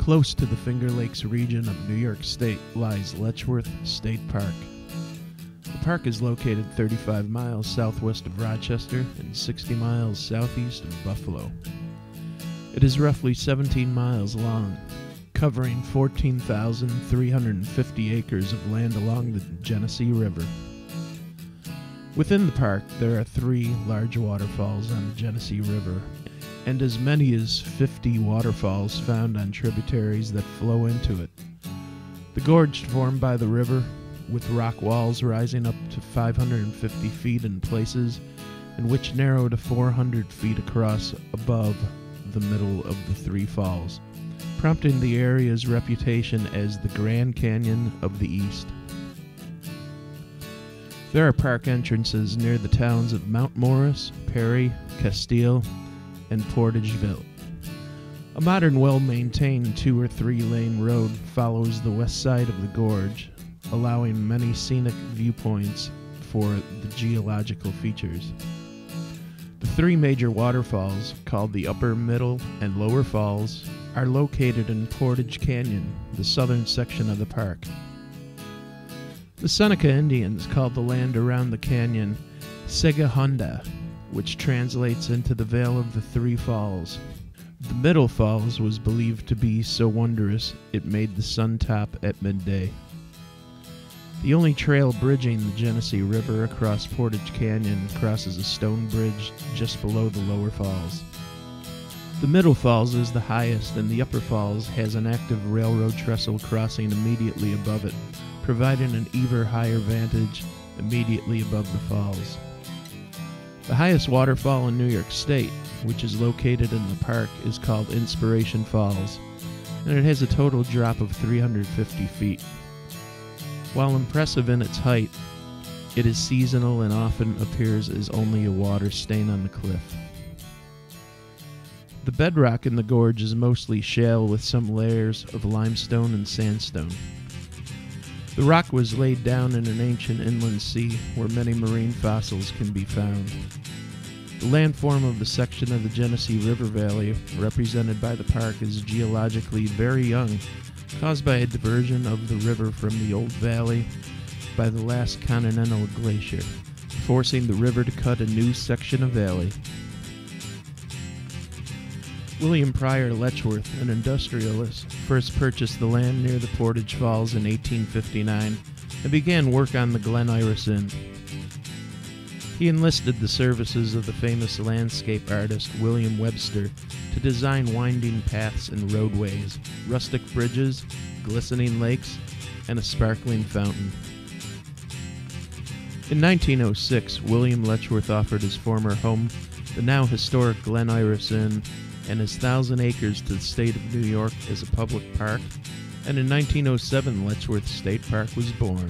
Close to the Finger Lakes region of New York State lies Letchworth State Park. The park is located 35 miles southwest of Rochester and 60 miles southeast of Buffalo. It is roughly 17 miles long, covering 14,350 acres of land along the Genesee River. Within the park, there are 3 large waterfalls on the Genesee River, and as many as 50 waterfalls found on tributaries that flow into it. The gorge formed by the river, with rock walls rising up to 550 feet in places, and which narrow to 400 feet across above the middle of the 3 falls, prompting the area's reputation as the Grand Canyon of the East. There are park entrances near the towns of Mount Morris, Perry, Castile, and Portageville. A modern, well-maintained 2- or 3-lane road follows the west side of the gorge, allowing many scenic viewpoints for the geological features. The 3 major waterfalls, called the Upper, Middle, and Lower Falls, are located in Portage Canyon, the southern section of the park. The Seneca Indians called the land around the canyon Sega Honda, which translates into the Vale of the 3 Falls. The Middle Falls was believed to be so wondrous it made the sun top at midday. The only trail bridging the Genesee River across Portage Canyon crosses a stone bridge just below the Lower Falls. The Middle Falls is the highest, and the Upper Falls has an active railroad trestle crossing immediately above it, providing an even higher vantage immediately above the falls. The highest waterfall in New York State, which is located in the park, is called Inspiration Falls, and it has a total drop of 350 feet. While impressive in its height, it is seasonal and often appears as only a water stain on the cliff. The bedrock in the gorge is mostly shale with some layers of limestone and sandstone. The rock was laid down in an ancient inland sea where many marine fossils can be found. The landform of the section of the Genesee River Valley represented by the park is geologically very young, caused by a diversion of the river from the old valley by the last continental glacier, forcing the river to cut a new section of valley. William Pryor Letchworth, an industrialist, first purchased the land near the Portage Falls in 1859 and began work on the Glen Iris Inn. He enlisted the services of the famous landscape artist William Webster to design winding paths and roadways, rustic bridges, glistening lakes, and a sparkling fountain. In 1906, William Letchworth offered his former home, the now historic Glen Iris Inn, and his 1,000 acres to the state of New York as a public park, and in 1907, Letchworth State Park was born.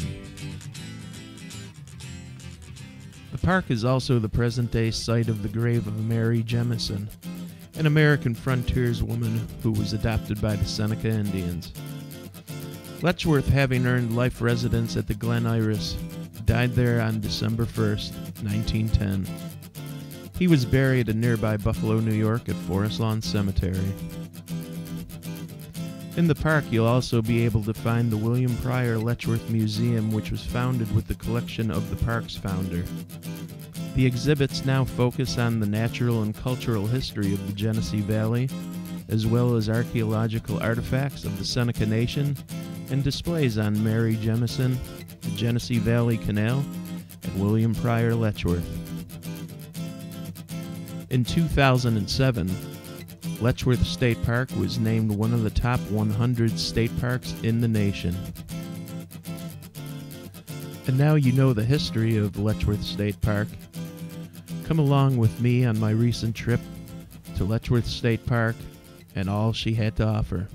The park is also the present-day site of the grave of Mary Jemison, an American frontierswoman who was adopted by the Seneca Indians. Letchworth, having earned life residence at the Glen Iris, died there on December 1st, 1910. He was buried in nearby Buffalo, New York at Forest Lawn Cemetery. In the park, you'll also be able to find the William Pryor Letchworth Museum, which was founded with the collection of the park's founder. The exhibits now focus on the natural and cultural history of the Genesee Valley, as well as archaeological artifacts of the Seneca Nation, and displays on Mary Jemison, the Genesee Valley Canal, and William Pryor Letchworth. In 2007, Letchworth State Park was named one of the top 100 state parks in the nation. And now you know the history of Letchworth State Park. Come along with me on my recent trip to Letchworth State Park and all she had to offer.